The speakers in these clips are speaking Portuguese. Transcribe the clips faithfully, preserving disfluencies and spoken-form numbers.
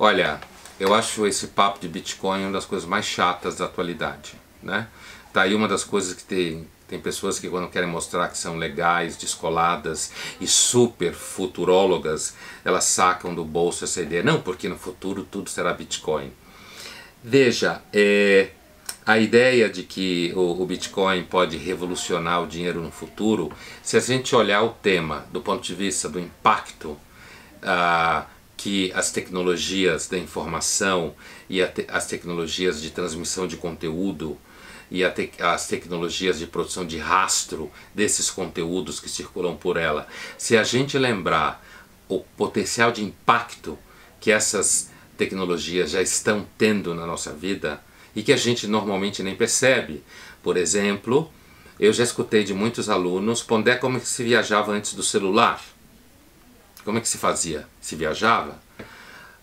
Olha, eu acho esse papo de Bitcoin uma das coisas mais chatas da atualidade, né? Tá aí uma das coisas que tem, tem pessoas que, quando querem mostrar que são legais, descoladas e super futurólogas, elas sacam do bolso essa ideia. Não, porque no futuro tudo será Bitcoin. Veja, é, a ideia de que o, o Bitcoin pode revolucionar o dinheiro no futuro, se a gente olhar o tema do ponto de vista do impacto ah, que as tecnologias da informação e te as tecnologias de transmissão de conteúdo e te as tecnologias de produção de rastro desses conteúdos que circulam por ela, se a gente lembrar o potencial de impacto que essas tecnologias já estão tendo na nossa vida e que a gente normalmente nem percebe. Por exemplo, eu já escutei de muitos alunos: Pondé, como é que se viajava antes do celular? Como é que se fazia? Se viajava?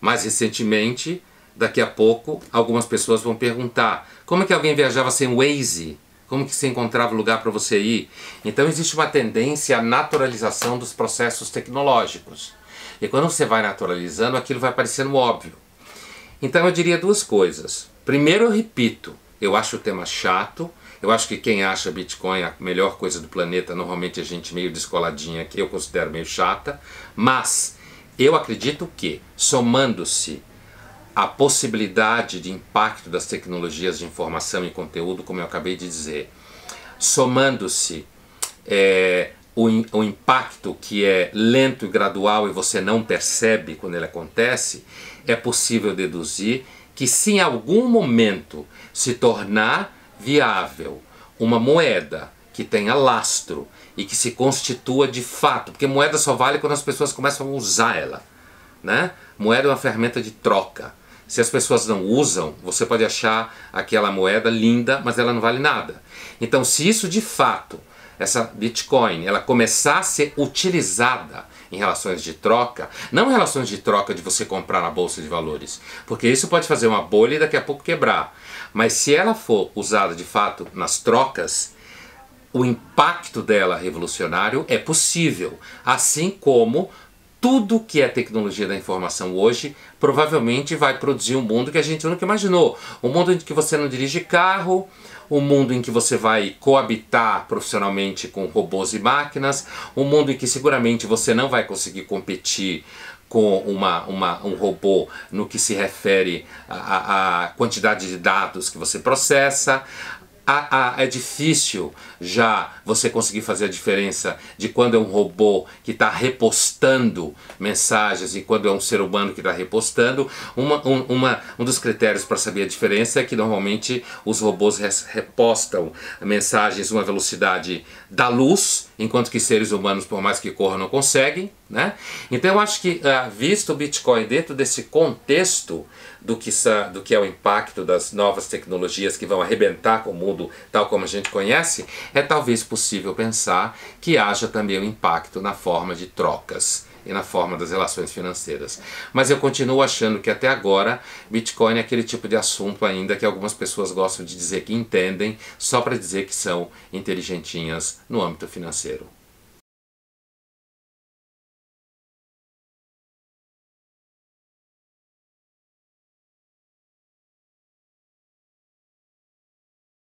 Mais recentemente, daqui a pouco, algumas pessoas vão perguntar: como é que alguém viajava sem Waze? Como que se encontrava lugar para você ir? Então existe uma tendência à naturalização dos processos tecnológicos. E quando você vai naturalizando, aquilo vai parecendo óbvio. Então eu diria duas coisas. Primeiro, eu repito, eu acho o tema chato. Eu acho que quem acha Bitcoin a melhor coisa do planeta, normalmente é gente meio descoladinha, que eu considero meio chata. Mas eu acredito que, somando-se a possibilidade de impacto das tecnologias de informação e conteúdo, como eu acabei de dizer, somando-se é, o, o impacto que é lento e gradual e você não percebe quando ele acontece, é possível deduzir que, se em algum momento se tornar viável uma moeda que tenha lastro e que se constitua de fato, porque moeda só vale quando as pessoas começam a usar ela, né? Moeda é uma ferramenta de troca. Se as pessoas não usam, você pode achar aquela moeda linda, mas ela não vale nada. Então, se isso de fato, essa Bitcoin, ela começar a ser utilizada em relações de troca, não em relações de troca de você comprar na Bolsa de Valores, porque isso pode fazer uma bolha e daqui a pouco quebrar, mas se ela for usada de fato nas trocas, o impacto dela revolucionário é possível, assim como tudo que é tecnologia da informação hoje provavelmente vai produzir um mundo que a gente nunca imaginou. Um mundo em que você não dirige carro, um mundo em que você vai coabitar profissionalmente com robôs e máquinas, um mundo em que seguramente você não vai conseguir competir com uma, uma, um robô no que se refere à quantidade de dados que você processa. A, a, é difícil já você conseguir fazer a diferença de quando é um robô que está repostando mensagens e quando é um ser humano que está repostando. Uma, um, uma, um dos critérios para saber a diferença é que normalmente os robôs repostam mensagens a uma velocidade da luz, enquanto que seres humanos, por mais que corram, não conseguem, né? Então eu acho que, visto o Bitcoin dentro desse contexto do que, do que é o impacto das novas tecnologias que vão arrebentar com o mundo tal como a gente conhece, é talvez possível pensar que haja também um impacto na forma de trocas e na forma das relações financeiras. Mas eu continuo achando que, até agora, Bitcoin é aquele tipo de assunto ainda que algumas pessoas gostam de dizer que entendem, só para dizer que são inteligentinhas no âmbito financeiro.